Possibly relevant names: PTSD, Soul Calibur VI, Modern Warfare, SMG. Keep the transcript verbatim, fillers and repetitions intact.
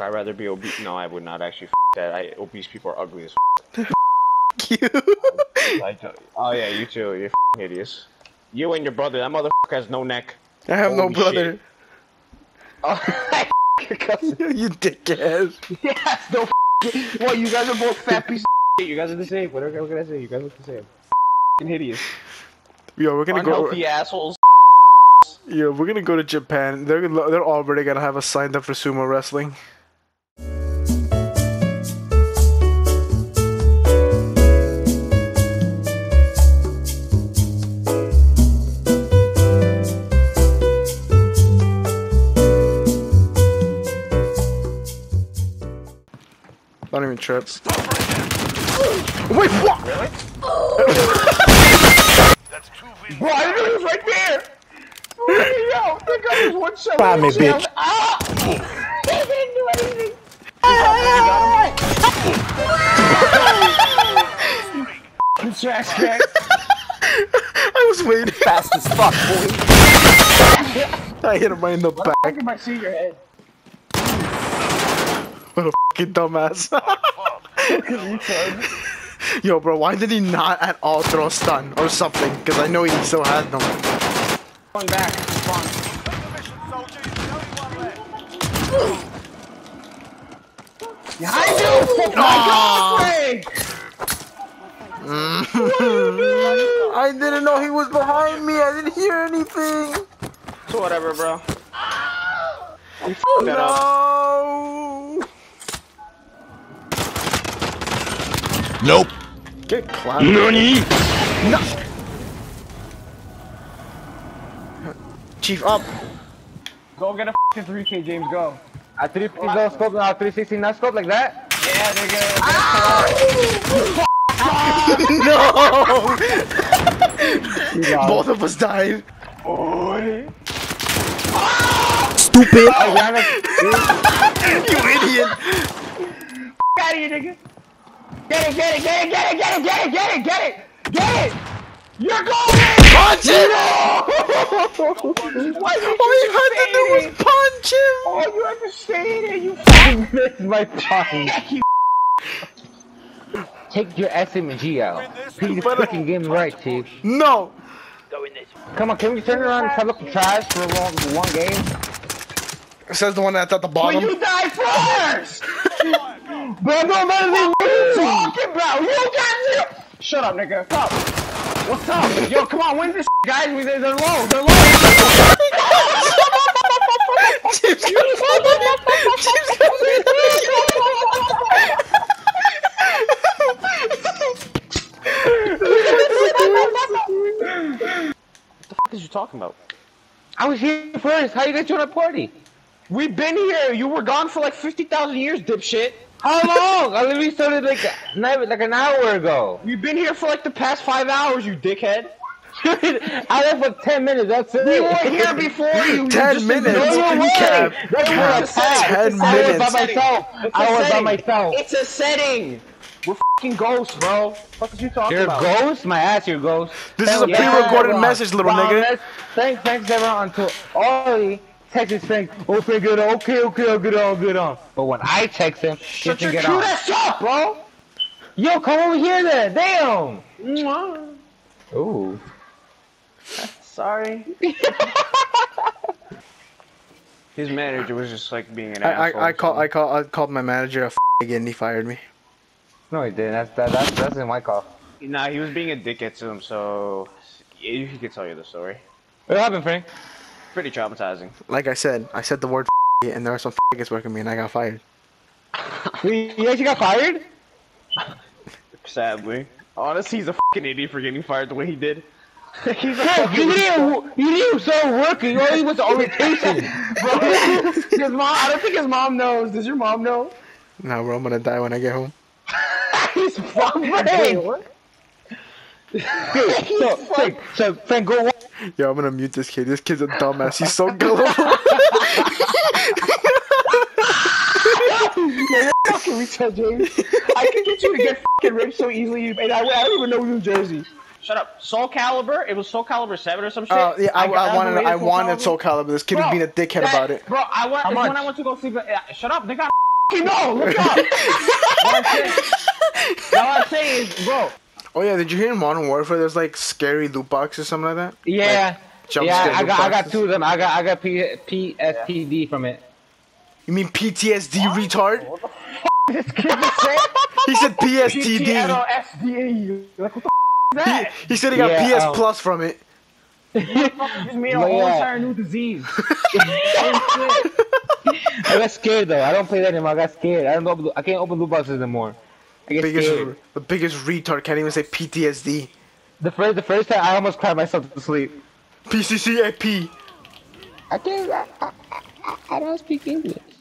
I'd rather be obese. No, I would not actually. F that. I obese people are ugly as. F you. I, I don't, oh yeah, you too. You're f hideous. You and your brother. That motherfucker has no neck. I have Holy no brother. Shit. Oh, your cousin. You dickhead. Yes, no. Well, you guys are both fat pieces of shit. You guys are the same. What can I say? You guys look the same. F***ing hideous. Yo, we're gonna Unhealthy go. Assholes. Yeah, we're gonna go to Japan. They're they're already gonna have us signed up for sumo wrestling. Don't even trip. Stop right there. Wait, what? Really? That's too weird. Bro, I knew he was right there. Yo, the guy was one shot. Buy me, bitch. Ah! He didn't do anything. You trash guy. I was waiting. Fast as fuck, boy. I hit him right in the what back. How can I see your head? What a fucking dumbass. Yo, bro, why did he not at all throw stun or something? Because I know he still had them. One back. Yeah, I do. Oh my god! Mm. I didn't know he was behind me. I didn't hear anything. So whatever, bro. You oh, no. That up. Nope. Get clapped. Nani? No. Chief up. Go get a f***ing three K, James. Go. A three sixty no scope, a three sixty no scope like that. Yeah, they're gonna. Ah! Ah! No. Both of us died. Boy. Ah! Stupid. You idiot. F*** out of here, nigga. Get it, get it, get it, get it, get it, get it, get it, get it, get it! You're going! Punch it! No! Why did all you, you had to do was punch him! All you had to say it and you fucking missed my punch. Take your S M G out. Play the fucking game right, Chief. No! Come on, can we turn around and have a look at trash for one, one game? It says the one that's at the bottom. But you die first! But no matter what you talking about, you got to shut up, nigga. Stop. What's up? Yo, come on, win this, guys. We they're low. They're low. Chief's gonna win. Chief's gonna win. What the fuck is you talking about? I was here first. How you guys join a party? We've been here. You were gone for like fifty thousand years, dipshit. How long? I literally started like like an hour ago. You've been here for like the past five hours, you dickhead. I left for ten minutes. That's it. We were here before you. Ten you minutes. No way. Cap. Cap. Cap. Cap. Ten I minutes. I was by myself. I was setting. by myself. It's a setting. We're fucking ghosts, bro. What the fuck are you talking you're about? You're ghosts? My ass, you're ghosts. This thanks, is a yeah, pre-recorded message, little bro, nigga. Thanks, thanks everyone. Until Ollie. Texas thing, okay, good, okay, okay, I'll get on, good on. But when I text him, shut your cute ass up, bro! Yo, come over here then, damn! Mwah. Ooh. Sorry. His manager was just like being an I, asshole. I, I, call, I, call, I called my manager a f again and he fired me. No, he didn't. That's, that, that's, that's in my call. Nah, he was being a dickhead to him, so he could tell you the story. What happened, Frank? Pretty traumatizing. Like I said, I said the word f and there were some f***ers working me and I got fired. You actually got fired? Sadly. Honestly, he's a f***ing idiot for getting fired the way he did. He's a yeah, you didn't, you didn't start working, you only went to orientation. Bro, his mom, I don't think his mom knows. Does your mom know? No, bro, I'm gonna die when I get home. He's fucking hey, what? Dude, so, Frank, so Frank, go. Yo, I'm gonna mute this kid. This kid's a dumbass. He's so gullible. Yeah, fucking retard, James. I could get you to get fucking ripped so easily, and I, I don't even know New Jersey. Shut up. Soul Calibur? It was Soul Calibur seven or some shit? Uh, yeah, I, I, I, I wanted, I wanted Soul Calibur. Soul Calibur. This kid bro, was being a dickhead that, about it. Bro, I went, when I went to go sleep, uh, shut up, they got fucking know. Look up. What I'm saying is, bro. Oh yeah, did you hear in Modern Warfare? There's like scary loot boxes, something like that. Yeah. Like, yeah, I got, I got two of them. I got, I got P T S D yeah. from it. You mean P T S D, what? Retard? What the f this kid just said? He said P S T D. Like, what the f is that? He, he said he got yeah, P S um, Plus from it. Just made a whole yeah. entire new disease. I got scared though. I don't play that anymore. I got scared. I don't open, I can't open loot boxes anymore. I get biggest, scared. The biggest retard can't even say P T S D. The first, the first time I almost cried myself to sleep. P C C A P. I can't. I, I, I don't speak English.